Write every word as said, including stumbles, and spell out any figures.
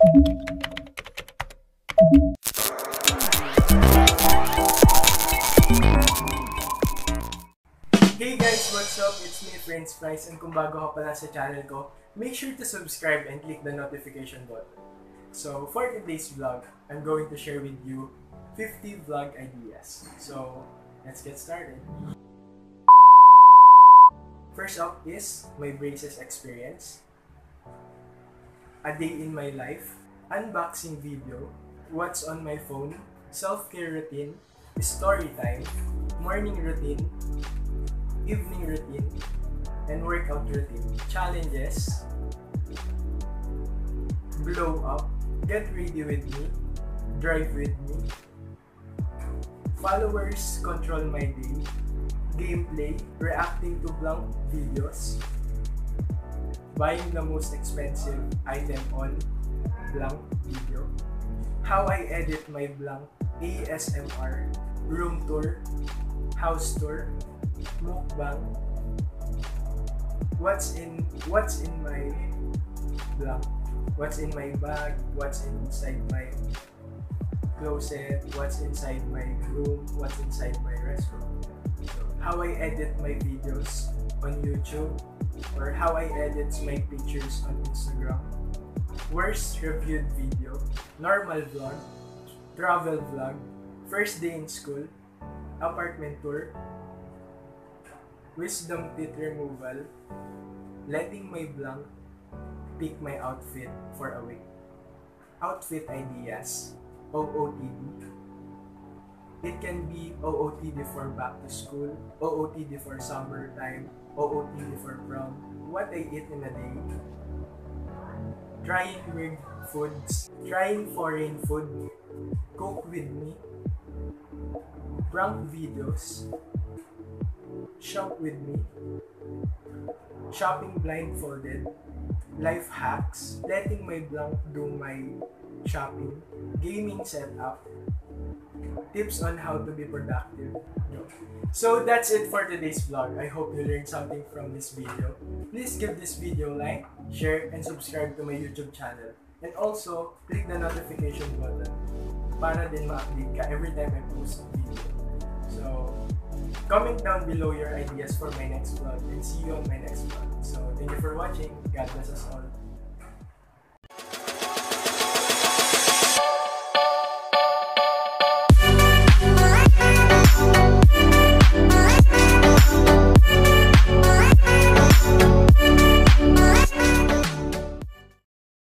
Hey guys, what's up? It's me, Prince Price, and kung bago ka pala sa channel ko, make sure to subscribe and click the notification button. So for today's vlog, I'm going to share with you fifty vlog ideas. So let's get started. First up is my braces experience, a day in my life, unboxing video, what's on my phone, self-care routine, story time, morning routine, evening routine, and workout routine, challenges, blow up, get ready with me, drive with me, followers control my day, gameplay, reacting to blank videos, buying the most expensive item on blank video, how I edit my blank A S M R, room tour, house tour, mukbang, what's in what's in my blank, what's in my bag, what's inside my closet, what's inside my room, what's inside my restroom. How I edit my videos on YouTube, or how I edit my pictures on Instagram, worst reviewed video, normal vlog, travel vlog, first day in school, apartment tour, wisdom teeth removal, letting my blank pick my outfit for a week, outfit ideas, O O T D. It can be O O T D for back to school, O O T D for summertime, O O T D for prom, what I eat in a day, trying weird foods, trying foreign food, cook with me, prank videos, shop with me, shopping blindfolded, life hacks, letting my blank do my shopping, gaming setup, tips on how to be productive. So that's it for today's vlog. I hope you learned something from this video. Please give this video a like, share, and subscribe to my YouTube channel. And also, click the notification button para din ma-update ka every time I post a video. So, comment down below your ideas for my next vlog, and see you on my next vlog. So, thank you for watching. God bless us all.